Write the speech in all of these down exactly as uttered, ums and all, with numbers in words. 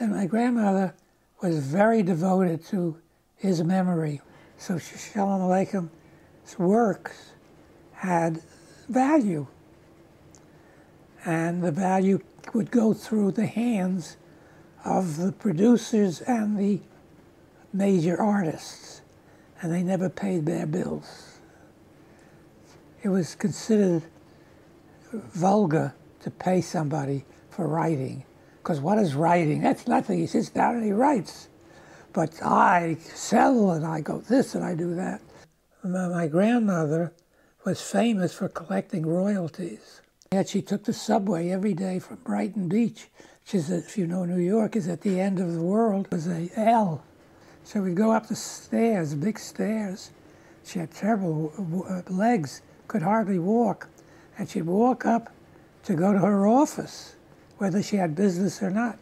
And my grandmother was very devoted to his memory. So Sholem Aleichem's works had value. And the value would go through the hands of the producers and the major artists. And they never paid their bills. It was considered vulgar to pay somebody for writing. Because what is writing? That's nothing. He sits down and he writes. But I sell and I go this and I do that. My grandmother was famous for collecting royalties. Yet she took the subway every day from Brighton Beach, which is, if you know New York, is at the end of the world. It was a L. So we'd go up the stairs, big stairs. She had terrible legs, could hardly walk. And she'd walk up to go to her office, whether she had business or not,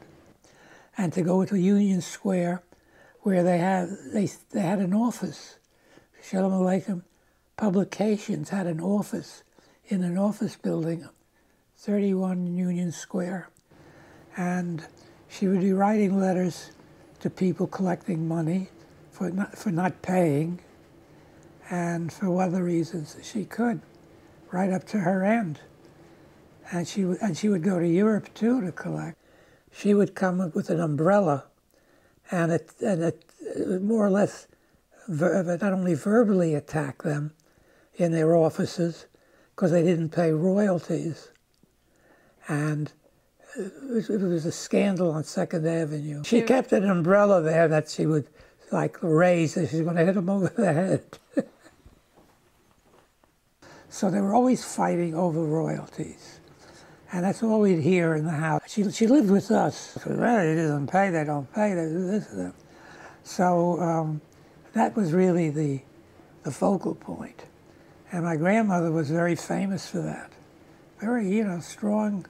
and to go to Union Square, where they had, they, they had an office. Shalom Aleichem Publications had an office in an office building, thirty-one Union Square. And she would be writing letters to people collecting money for not, for not paying, and for other reasons she could, right up to her end. And she, and she would go to Europe, too, to collect. She would come up with an umbrella, and it, and it, it more or less ver not only verbally attack them in their offices, because they didn't pay royalties. And it, it was a scandal on Second Avenue. She kept an umbrella there that she would, like, raise if she was going to hit them over the head. So they were always fighting over royalties. And that's all we'd hear in the house. She, she lived with us. Well, they didn't pay, they don't pay, they do this and that. So um, that was really the, the focal point. And my grandmother was very famous for that. Very, you know, strong,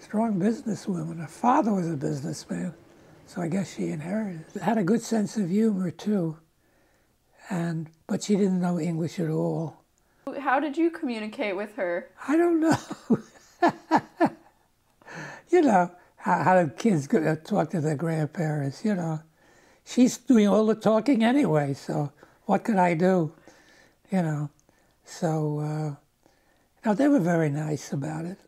strong businesswoman. Her father was a businessman, so I guess she inherited it. Had a good sense of humor, too. And, but she didn't know English at all. How did you communicate with her? I don't know. You know, how, how do kids talk to their grandparents, you know. She's doing all the talking anyway, so what could I do, you know. So, uh, no, they were very nice about it.